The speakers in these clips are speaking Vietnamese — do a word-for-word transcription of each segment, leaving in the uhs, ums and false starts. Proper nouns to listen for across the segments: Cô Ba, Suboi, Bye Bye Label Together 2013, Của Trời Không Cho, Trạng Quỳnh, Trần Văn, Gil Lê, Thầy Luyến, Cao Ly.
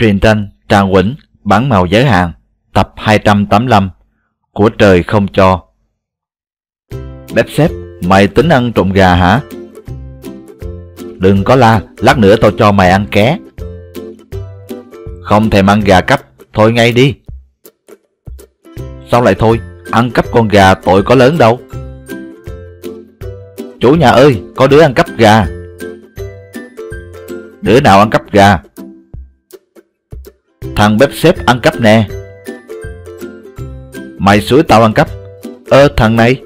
Truyện tranh Trạng Quỳnh bản màu giới hạn, tập hai trăm tám mươi lăm, Của Trời Không Cho. Bếp sếp, mày tính ăn trộm gà hả? Đừng có la, lát nữa tao cho mày ăn ké. Không thèm ăn gà cắp, thôi ngay đi. Sao lại thôi, ăn cắp con gà tội có lớn đâu. Chủ nhà ơi, có đứa ăn cắp gà. Đứa nào ăn cắp gà? Thằng bếp sếp ăn cắp nè. Mày xúi tao ăn cắp? Ơ thằng này,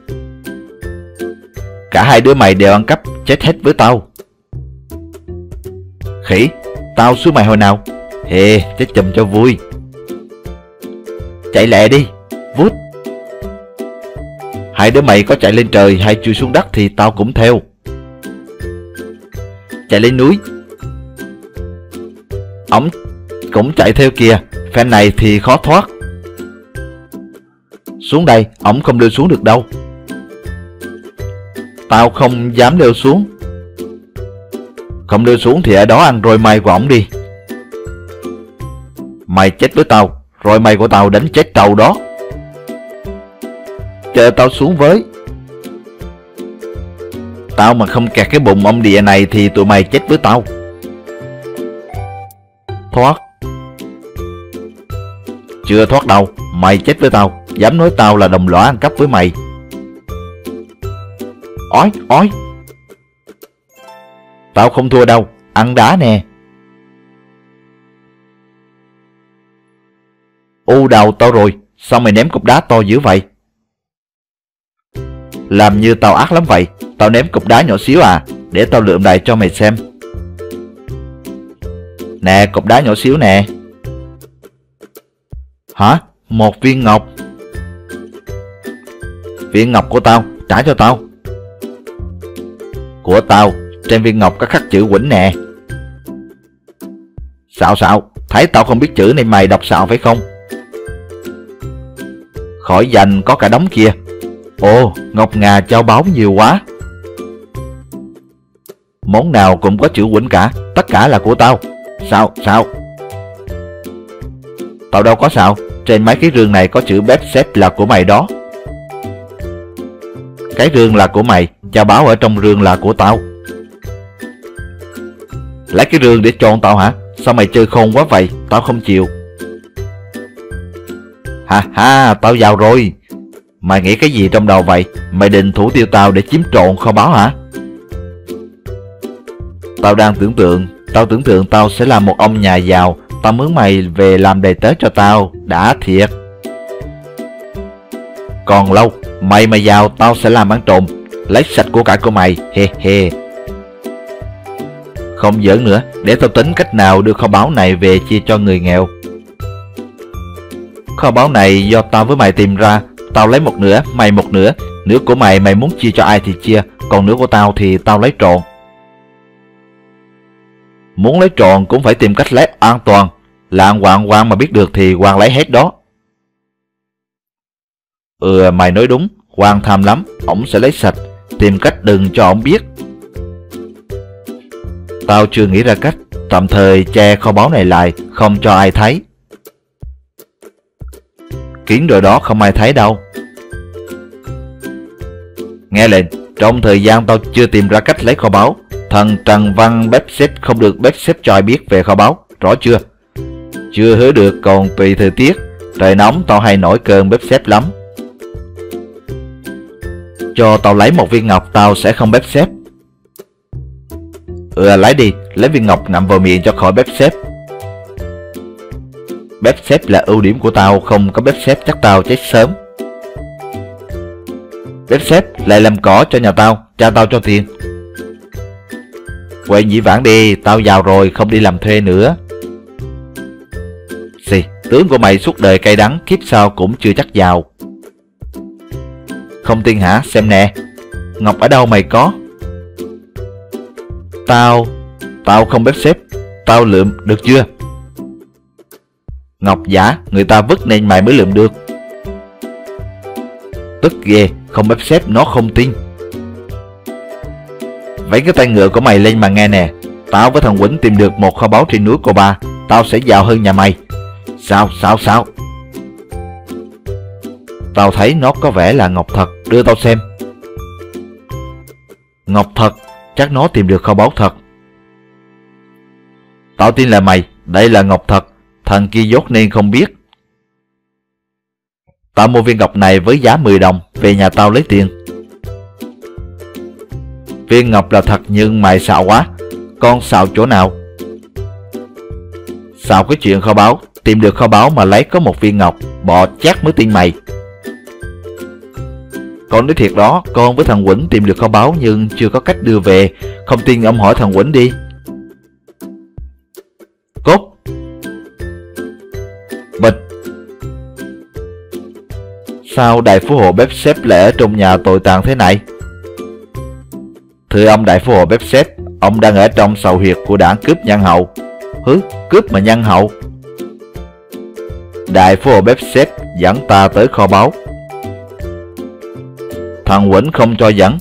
cả hai đứa mày đều ăn cắp, chết hết với tao. Khỉ, tao xúi mày hồi nào? Hề, chết chùm cho vui. Chạy lẹ đi, vút. Hai đứa mày có chạy lên trời hay chui xuống đất thì tao cũng theo. Chạy lên núi. Ổng cũng chạy theo kìa, phen này thì khó thoát. Xuống đây, ổng không leo xuống được đâu. Tao không dám leo xuống. Không leo xuống thì ở đó ăn rồi mày của ổng đi. Mày chết với tao, rồi mày của tao đánh chết trâu đó. Chờ tao xuống với. Tao mà không kẹt cái bụng ông địa này thì tụi mày chết với tao. Thoát. Chưa thoát đâu, mày chết với tao. Dám nói tao là đồng lõa ăn cắp với mày. Ói, ói. Tao không thua đâu, ăn đá nè. U đầu tao rồi, sao mày ném cục đá to dữ vậy? Làm như tao ác lắm vậy, tao ném cục đá nhỏ xíu à, để tao lượm lại cho mày xem. Nè, cục đá nhỏ xíu nè. Hả? Một viên ngọc. Viên ngọc của tao, trả cho tao. Của tao, trên viên ngọc có khắc chữ Quỳnh nè. Xạo xạo, thấy tao không biết chữ nên mày đọc xạo phải không? Khỏi dành, có cả đống kia. Ồ, ngọc ngà châu báu nhiều quá. Món nào cũng có chữ Quỳnh cả, tất cả là của tao. Sao, sao? Tao đâu có sao. Trên mấy cái rương này có chữ bếp sếp là của mày đó. Cái rương là của mày, châu báu ở trong rương là của tao. Lấy cái rương để chọn tao hả? Sao mày chơi khôn quá vậy? Tao không chịu. Ha ha, tao giàu rồi. Mày nghĩ cái gì trong đầu vậy? Mày định thủ tiêu tao để chiếm trộn kho báu hả? Tao đang tưởng tượng Tao tưởng tượng tao sẽ là một ông nhà giàu. Tao mướn mày về làm đầy tớ cho tao, đã thiệt. Còn lâu, mày mà giàu tao sẽ làm ăn trộm, lấy sạch của cải của mày. He he. Không giỡn nữa, để tao tính cách nào đưa kho báu này về chia cho người nghèo. Kho báu này do tao với mày tìm ra. Tao lấy một nửa, mày một nửa. Nửa của mày mày muốn chia cho ai thì chia, còn nửa của tao thì tao lấy trộn. Muốn lấy trộn cũng phải tìm cách lấy an toàn. Lạng hoạn hoang mà biết được thì hoang lấy hết đó. Ừ, mày nói đúng. Hoang tham lắm, ổng sẽ lấy sạch. Tìm cách đừng cho ổng biết. Tao chưa nghĩ ra cách. Tạm thời che kho báu này lại, không cho ai thấy. Kiến rồi đó, không ai thấy đâu. Nghe lệnh, trong thời gian tao chưa tìm ra cách lấy kho báu, thằng Trần Văn bếp sếp không được bếp sếp cho ai biết về kho báu, rõ chưa? Chưa hứa được, còn tùy thời tiết. Trời nóng tao hay nổi cơn bếp sếp lắm. Cho tao lấy một viên ngọc, tao sẽ không bếp sếp. Ừ, lấy đi, lấy viên ngọc ngậm vào miệng cho khỏi bếp sếp. Bếp sếp là ưu điểm của tao, không có bếp sếp chắc tao chết sớm. Bếp sếp lại làm cỏ cho nhà tao, cha tao cho tiền. Quậy dĩ vãng đi, tao giàu rồi, không đi làm thuê nữa. Xì, tướng của mày suốt đời cay đắng, kiếp sau cũng chưa chắc giàu. Không tin hả, xem nè. Ngọc ở đâu mày có? Tao, tao không bếp sếp, tao lượm, được chưa? Ngọc giả, người ta vứt nên mày mới lượm được. Tức ghê, không bếp sếp nó không tin. Vẫy cái tay ngựa của mày lên mà nghe nè. Tao với thằng Quỳnh tìm được một kho báu trên núi Cô Ba. tao sẽ giàu hơn nhà mày. Sao sao sao? Tao thấy nó có vẻ là ngọc thật, đưa tao xem. Ngọc thật, chắc nó tìm được kho báu thật. Tao tin là mày, đây là ngọc thật, thằng kia dốt nên không biết. Tao mua viên ngọc này với giá mười đồng, về nhà tao lấy tiền. Viên ngọc là thật nhưng mày xạo quá. Con xạo chỗ nào? Xạo cái chuyện kho báu, tìm được kho báu mà lấy có một viên ngọc, bọ chát mới tin mày. Con nói thiệt đó, con với thằng Quỳnh tìm được kho báu nhưng chưa có cách đưa về. Không tin ông hỏi thằng Quỳnh đi. Cốt Bịch. Sao đại phú hộ bếp xếp lại ở trong nhà tồi tàn thế này? Thưa ông đại phú hộ bếp xếp, ông đang ở trong sầu huyệt của đảng cướp nhân hậu. Hứ, cướp mà nhân hậu. Đại phú hộ bếp xếp dẫn ta tới kho báu. Thằng Quỳnh không cho dẫn.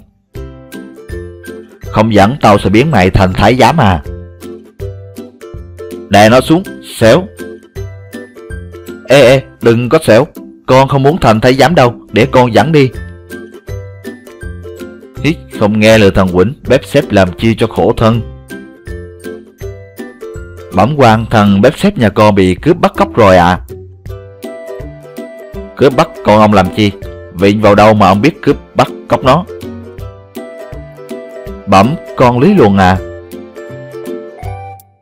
Không dẫn tao sẽ biến mày thành thái giám à. Đè nó xuống, xéo. Ê ê, đừng có xéo. Con không muốn thành thái giám đâu, để con dẫn đi. Hít, không nghe lời thằng Quỳnh, bếp xếp làm chi cho khổ thân. Bẩm quan, thằng bếp xếp nhà con bị cướp bắt cóc rồi à. Cướp bắt con ông làm chi? Vịn vào đâu mà ông biết cướp bắt cóc nó? Bẩm, con lý luận à.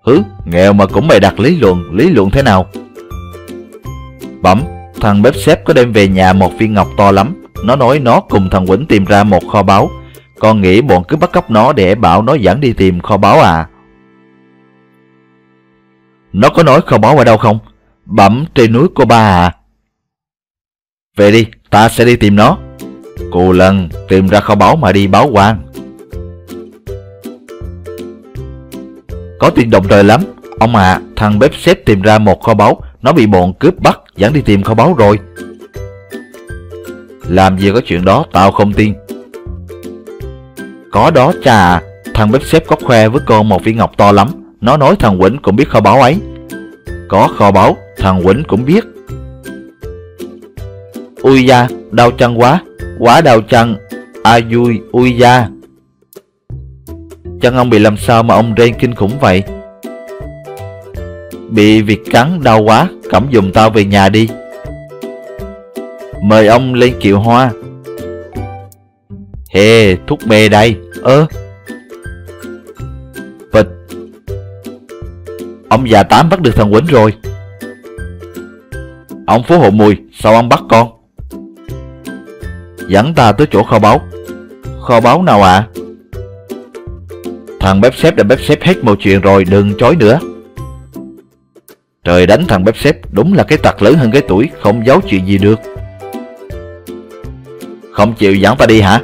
Hứ, nghèo mà cũng bày đặt lý luận. Lý luận thế nào? Bẩm, thằng bếp xếp có đem về nhà một viên ngọc to lắm. Nó nói nó cùng thằng Quỳnh tìm ra một kho báu. Con nghĩ bọn cướp bắt cóc nó để bảo nó dẫn đi tìm kho báu à. Nó có nói kho báu ở đâu không? Bẩm, trên núi Cô Ba à. Về đi, ta sẽ đi tìm nó. Cù lần tìm ra kho báu mà đi báo quan. Có tiền động trời lắm. Ông à, thằng bếp xếp tìm ra một kho báu. Nó bị bọn cướp bắt dẫn đi tìm kho báu rồi. Làm gì có chuyện đó, tao không tin. Có đó cha à. Thằng bếp xếp có khoe với con một viên ngọc to lắm. Nó nói thằng Quỳnh cũng biết kho báu ấy. Có kho báu, thằng Quỳnh cũng biết. Ui da, đau chân quá, quá đau chân. A vui, ui da. Chân ông bị làm sao mà ông rên kinh khủng vậy? Bị vịt cắn đau quá, cẩm dùm tao về nhà đi. Mời ông lên kiệu hoa. Hề, thuốc mê đây. Ơ ờ. Bịch. Ông già Tám bắt được thằng Quỳnh rồi. Ông phú hộ Mùi, sao ông bắt con? Dẫn ta tới chỗ kho báu. Kho báu nào ạ? À? Thằng bếp xếp đã bếp xếp hết mọi chuyện rồi, đừng chối nữa. Trời đánh thằng bếp xếp, đúng là cái tật lớn hơn cái tuổi, không giấu chuyện gì được. Không chịu dẫn ta đi hả?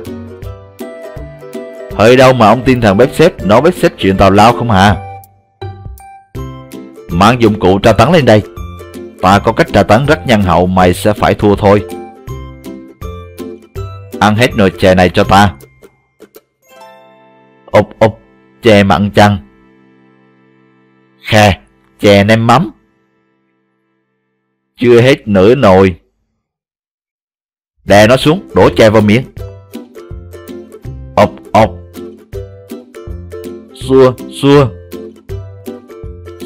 Hơi đâu mà ông tin thằng bếp xếp, nó bếp xếp chuyện tào lao không hả? Mang dụng cụ tra tấn lên đây. Ta có cách tra tấn rất nhân hậu, mày sẽ phải thua thôi. Ăn hết nồi chè này cho ta. Úp úp, chè mặn chăng? Khè, chè nêm mắm. Chưa hết nửa nồi. Đè nó xuống, đổ chè vào miệng. Úp úp. Xua, xua.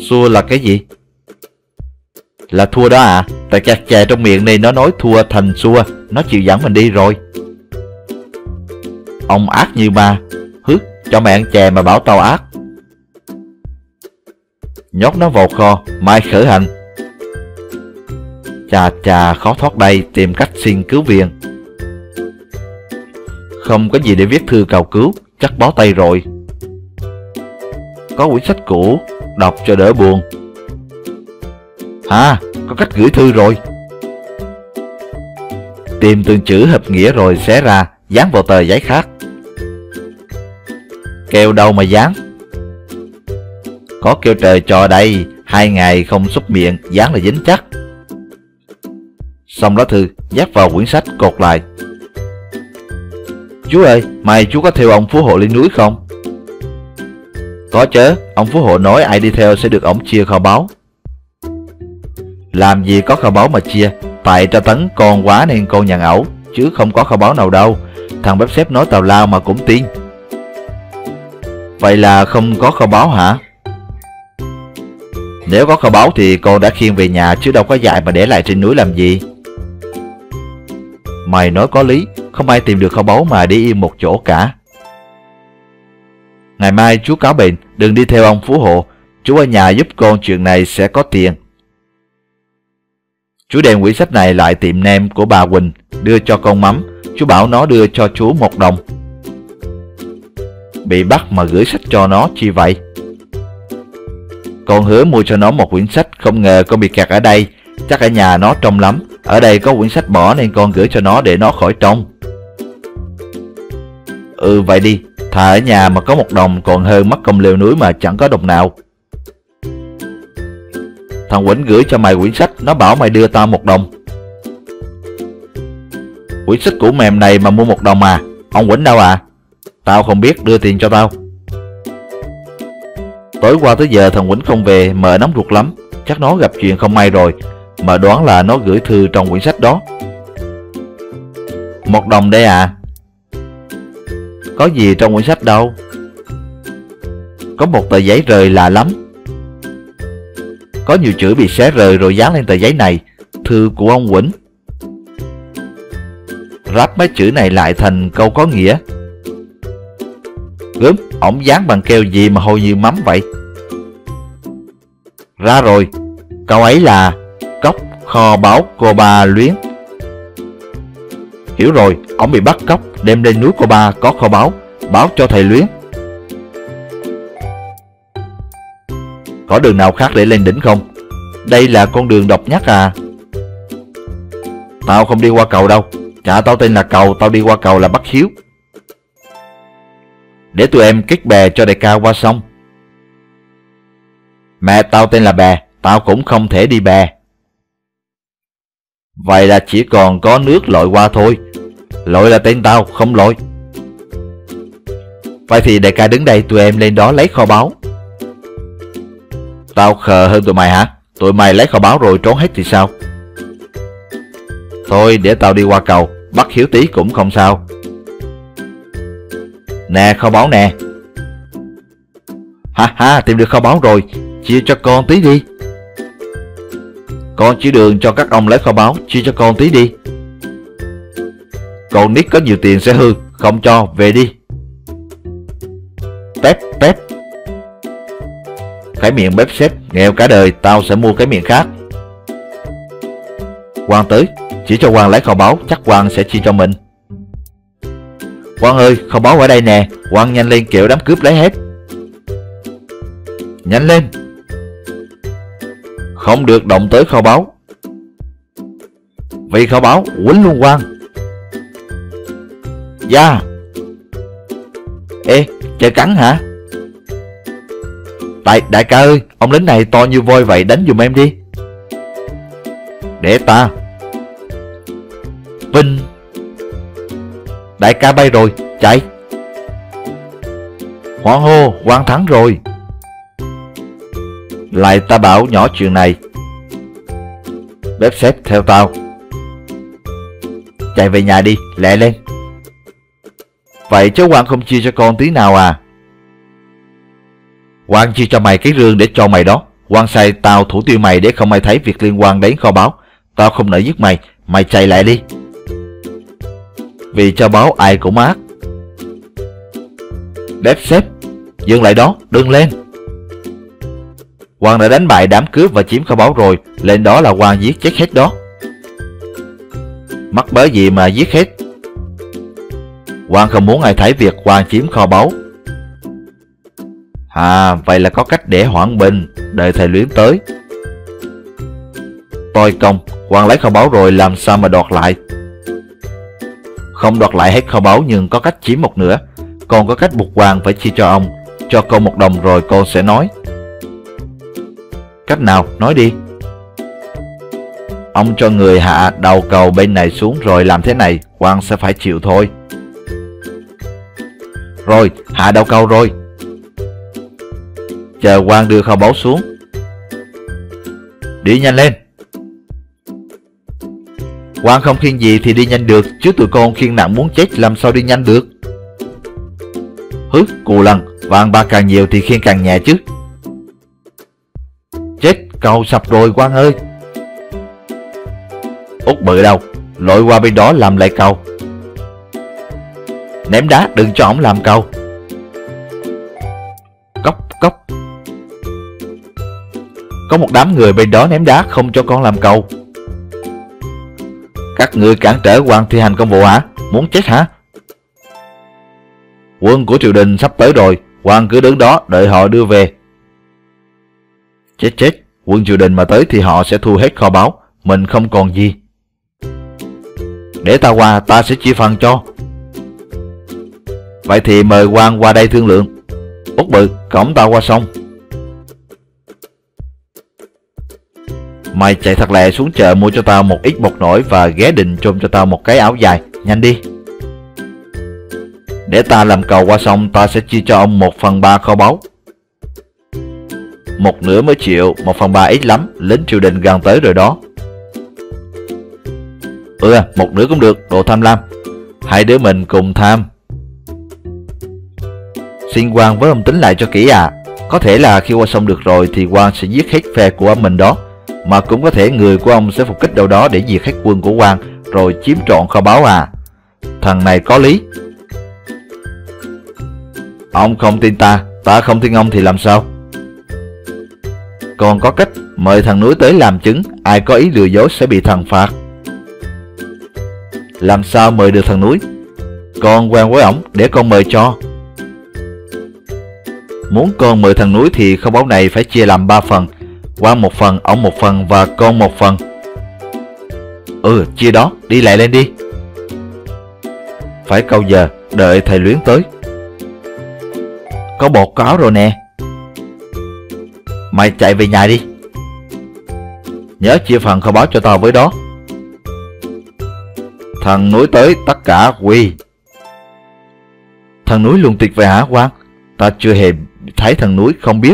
Xua là cái gì? Là thua đó à. Tại kẹt chè trong miệng này, nó nói thua thành xua. Nó chịu dẫn mình đi rồi. Ông ác như ma. Hứ, cho mẹ ăn chè mà bảo tao ác. Nhốt nó vào kho, mai khởi hành. Chà chà, khó thoát đây. Tìm cách xin cứu viện. Không có gì để viết thư cầu cứu, chắc bó tay rồi. Có quyển sách cũ, đọc cho đỡ buồn. À, có cách gửi thư rồi. Tìm từng chữ hợp nghĩa rồi xé ra, dán vào tờ giấy khác. Kêu đâu mà dán? Có kêu trời cho đây, hai ngày không xúc miệng, dán là dính chắc. Xong lá thư, nhét vào quyển sách cột lại. Chú ơi, mày chú có theo ông phú hộ lên núi không? Có chớ, ông phú hộ nói ai đi theo sẽ được ổng chia kho báu. Làm gì có kho báu mà chia, tại tra tấn con quá nên con nhận ẩu, chứ không có kho báu nào đâu. Thằng bếp xếp nói tào lao mà cũng tin. Vậy là không có kho báu hả? Nếu có kho báu thì con đã khiêng về nhà chứ đâu có dại mà để lại trên núi làm gì. Mày nói có lý, không ai tìm được kho báu mà đi im một chỗ cả. Ngày mai chú cáo bệnh, đừng đi theo ông phú hộ. Chú ở nhà giúp con chuyện này sẽ có tiền. Chú đem quyển sách này lại tiệm nem của bà Quỳnh, đưa cho con Mắm. Chú bảo nó đưa cho chú một đồng. Bị bắt mà gửi sách cho nó chi vậy? Con hứa mua cho nó một quyển sách, không ngờ con bị kẹt ở đây. Chắc ở nhà nó trông lắm. Ở đây có quyển sách bỏ nên con gửi cho nó để nó khỏi trông. Ừ vậy đi, thà ở nhà mà có một đồng còn hơn mất công leo núi mà chẳng có đồng nào. Thằng Quỳnh gửi cho mày quyển sách, nó bảo mày đưa tao một đồng. Quyển sách cũ mềm này mà mua một đồng à? Ông Quỳnh đâu à? Tao không biết, đưa tiền cho tao. Tối qua tới giờ thằng Quỳnh không về, mợ nóng ruột lắm. Chắc nó gặp chuyện không may rồi. Mợ đoán là nó gửi thư trong quyển sách đó. Một đồng đây à? Có gì trong quyển sách đâu. Có một tờ giấy rời lạ lắm, có nhiều chữ bị xé rời rồi dán lên tờ giấy này. Thư của ông Quỳnh. Ráp mấy chữ này lại thành câu có nghĩa. Gớm, ổng dán bằng keo gì mà hôi như mắm vậy? Ra rồi, câu ấy là cóc kho báu cô Ba Luyến. Hiểu rồi, ổng bị bắt cóc, đem lên núi cô Ba có kho báu, báo cho thầy Luyến. Có đường nào khác để lên đỉnh không? Đây là con đường độc nhất à? Tao không đi qua cầu đâu. Chả tao tên là Cầu, tao đi qua cầu là bất hiếu. Để tụi em kích bè cho đại ca qua sông. Mẹ tao tên là Bè, tao cũng không thể đi bè. Vậy là chỉ còn có nước lội qua thôi. Lội là tên tao, không lội. Vậy thì đại ca đứng đây, tụi em lên đó lấy kho báu. Tao khờ hơn tụi mày hả? Tụi mày lấy kho báu rồi trốn hết thì sao? Thôi để tao đi qua cầu, bắt hiếu tí cũng không sao. Nè kho báu nè. Ha ha, tìm được kho báu rồi, chia cho con tí đi. Con chỉ đường cho các ông lấy kho báu, chia cho con tí đi. Con nít có nhiều tiền sẽ hư, không cho, về đi. Tép tép. Cái miệng bếp xếp, nghèo cả đời, tao sẽ mua cái miệng khác. Quang tới, chỉ cho Quang lấy kho báu, chắc Quang sẽ chia cho mình. Quang ơi, kho báu ở đây nè, Quang nhanh lên kiểu đám cướp lấy hết. Nhanh lên. Không được động tới kho báu. Vì kho báu, quýnh luôn Quang. Da yeah. Ê, chơi cắn hả? Đại, đại ca ơi, ông lính này to như voi vậy, đánh giùm em đi. Để ta. Vinh. Đại ca bay rồi, chạy. Hoan hô, Quang thắng rồi. Lại ta bảo nhỏ chuyện này. Bếp xếp theo tao. Chạy về nhà đi, lẹ lên. Vậy cháu Quang không chia cho con tí nào à? Quang chia cho mày cái rương để cho mày đó. Quang sai tao thủ tiêu mày để không ai thấy việc liên quan đến kho báu. Tao không nỡ giết mày, mày chạy lại đi. Vì cho báu ai cũng ác. Đếp xếp, dừng lại đó, đừng lên. Quang đã đánh bại đám cướp và chiếm kho báu rồi. Lên đó là Quang giết chết hết đó. Mắc bớ gì mà giết hết. Quang không muốn ai thấy việc Quang chiếm kho báu. À, vậy là có cách để hoãn bình, đợi thầy Luyến tới. Tôi công, Quang lấy kho báu rồi làm sao mà đoạt lại? Không đoạt lại hết kho báu nhưng có cách chiếm một nửa. Con có cách buộc Quang phải chia cho ông. Cho con một đồng rồi con sẽ nói. Cách nào, nói đi. Ông cho người hạ đầu cầu bên này xuống rồi làm thế này, Quang sẽ phải chịu thôi. Rồi, hạ đầu cầu rồi. Chờ Quang đưa kho báu xuống. Đi nhanh lên. Quan không khiêng gì thì đi nhanh được, chứ tụi con khiêng nặng muốn chết làm sao đi nhanh được. Hứ, cù lần, vàng bạc càng nhiều thì khiêng càng nhẹ chứ. Chết, cầu sập rồi Quan ơi. Út bự đâu, lội qua bên đó làm lại cầu. Ném đá đừng cho ổng làm cầu. Cốc cốc. Có một đám người bên đó ném đá không cho con làm cầu. Các người cản trở Quan thi hành công vụ hả? Muốn chết hả? Quân của triều đình sắp tới rồi, Quan cứ đứng đó đợi họ đưa về. Chết chết, quân triều đình mà tới thì họ sẽ thu hết kho báu, mình không còn gì. Để ta qua, ta sẽ chia phần cho. Vậy thì mời Quan qua đây thương lượng. Út bự, cõng ta qua sông. Mày chạy thật lẹ xuống chợ mua cho tao một ít bột nổi và ghé định chôn cho tao một cái áo dài, nhanh đi. Để ta làm cầu qua sông, ta sẽ chia cho ông một phần ba kho báu. Một nửa mới chịu, một phần ba ít lắm, lính triều đình gần tới rồi đó. Ừ, một nửa cũng được, đồ tham lam. Hai đứa mình cùng tham. Xin Quan với ông tính lại cho kỹ à. Có thể là khi qua sông được rồi thì Quan sẽ giết hết phe của mình đó, mà cũng có thể người của ông sẽ phục kích đâu đó để diệt hết quân của Quan rồi chiếm trọn kho báu à. Thằng này có lý. Ông không tin ta, ta không tin ông thì làm sao? Còn có cách, mời thằng núi tới làm chứng, ai có ý lừa dối sẽ bị thằng phạt. Làm sao mời được thằng núi? Con quen với ổng, để con mời cho. Muốn con mời thằng núi thì kho báu này phải chia làm ba phần, Quan một phần, ổng một phần và con một phần. Ừ, chia đó, đi lại lên đi. Phải câu giờ, đợi thầy Luyến tới. Có bột có áo rồi nè. Mày chạy về nhà đi. Nhớ chia phần kho báu cho tao với đó. Thằng núi tới tất cả quy. Thằng núi luôn tuyệt vời hả Quan? Ta chưa hề thấy thằng núi, không biết.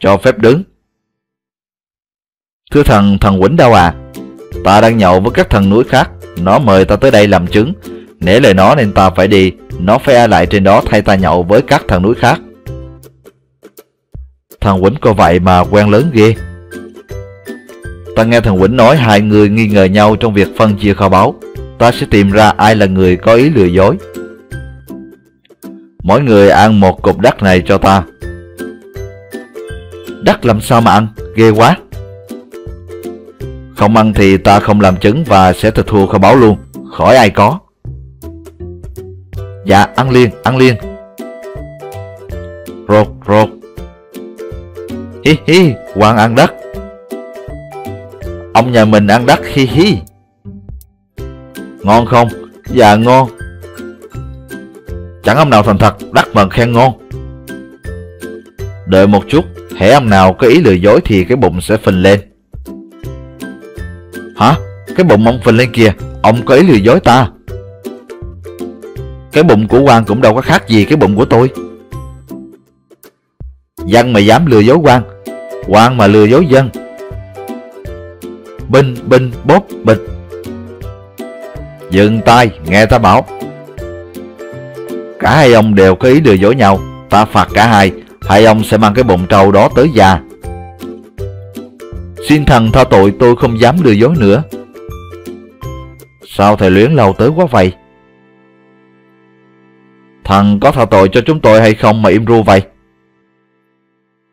Cho phép đứng. Thưa thằng, thằng Quỳnh đâu à? Ta đang nhậu với các thằng núi khác. Nó mời ta tới đây làm chứng. Nể lời nó nên ta phải đi. Nó phải ở lại trên đó thay ta nhậu với các thằng núi khác. Thằng Quỳnh coi vậy mà quen lớn ghê. Ta nghe thằng Quỳnh nói hai người nghi ngờ nhau trong việc phân chia kho báu. Ta sẽ tìm ra ai là người có ý lừa dối. Mỗi người ăn một cục đất này cho ta. Đất làm sao mà ăn, ghê quá. Không ăn thì ta không làm chứng và sẽ tịch thu kho báu luôn, khỏi ai có. Dạ, ăn liền, ăn liền. Rột, rột. Hi hi, Quan ăn đất. Ông nhà mình ăn đất, hi hi. Ngon không? Dạ ngon. Chẳng ông nào thành thật, đất mà khen ngon. Đợi một chút, hễ ông nào có ý lừa dối thì cái bụng sẽ phình lên. Hả? Cái bụng ông phình lên kìa, ông có ý lừa dối ta. Cái bụng của Quan cũng đâu có khác gì cái bụng của tôi. Dân mà dám lừa dối Quan, Quan mà lừa dối dân. Binh binh bóp bịch. Dừng tay, nghe ta bảo. Cả hai ông đều có ý lừa dối nhau, ta phạt cả hai. Hai ông sẽ mang cái bụng trâu đó tới già. Xin thần tha tội, tôi không dám lừa dối nữa. Sao thầy Luyến lâu tới quá vậy? Thần có tha tội cho chúng tôi hay không mà im ru vậy?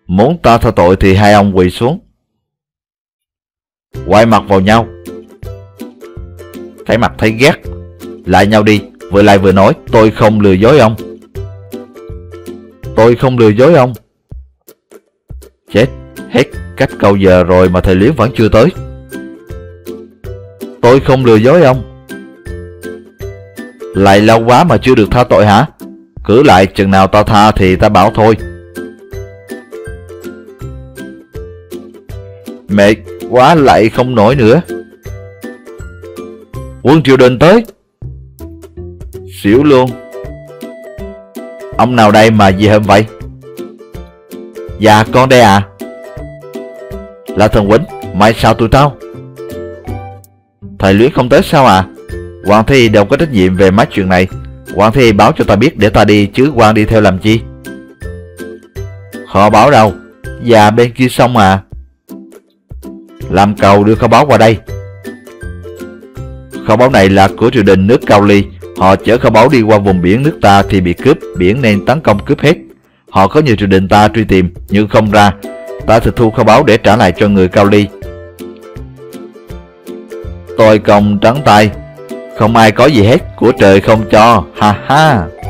Muốn ta tha tội thì hai ông quỳ xuống, quay mặt vào nhau. Cái mặt thấy ghét. Lại nhau đi, vừa lại vừa nói. Tôi không lừa dối ông. Tôi không lừa dối ông. Chết, hết cách câu giờ rồi mà thầy Luyến vẫn chưa tới. Tôi không lừa dối ông. Lại lâu quá mà chưa được tha tội hả? Cứ lại chừng nào tao tha thì ta bảo thôi. Mệt quá lại không nổi nữa. Quân triều đình tới. Xỉu luôn. Ông nào đây mà gì hôm vậy? Dạ con đây à. Là thằng Quỳnh, mày sao tụi tao? Thầy Luyến không tới sao à? Hoàng Thi đâu có trách nhiệm về mấy chuyện này. Hoàng Thi báo cho ta biết để ta đi, chứ Quang đi theo làm chi? Họ báo đâu? Dạ bên kia sông à. Làm cầu đưa kho báu qua đây. Kho báu này là của triều đình nước Cao Ly. Họ chở kho báu đi qua vùng biển nước ta thì bị cướp, biển nên tấn công cướp hết. Họ có nhiều triều đình ta truy tìm nhưng không ra. Ta tịch thu kho báu để trả lại cho người Cao Ly. Tôi còng trắng tay. Không ai có gì hết, của trời không cho. Ha ha.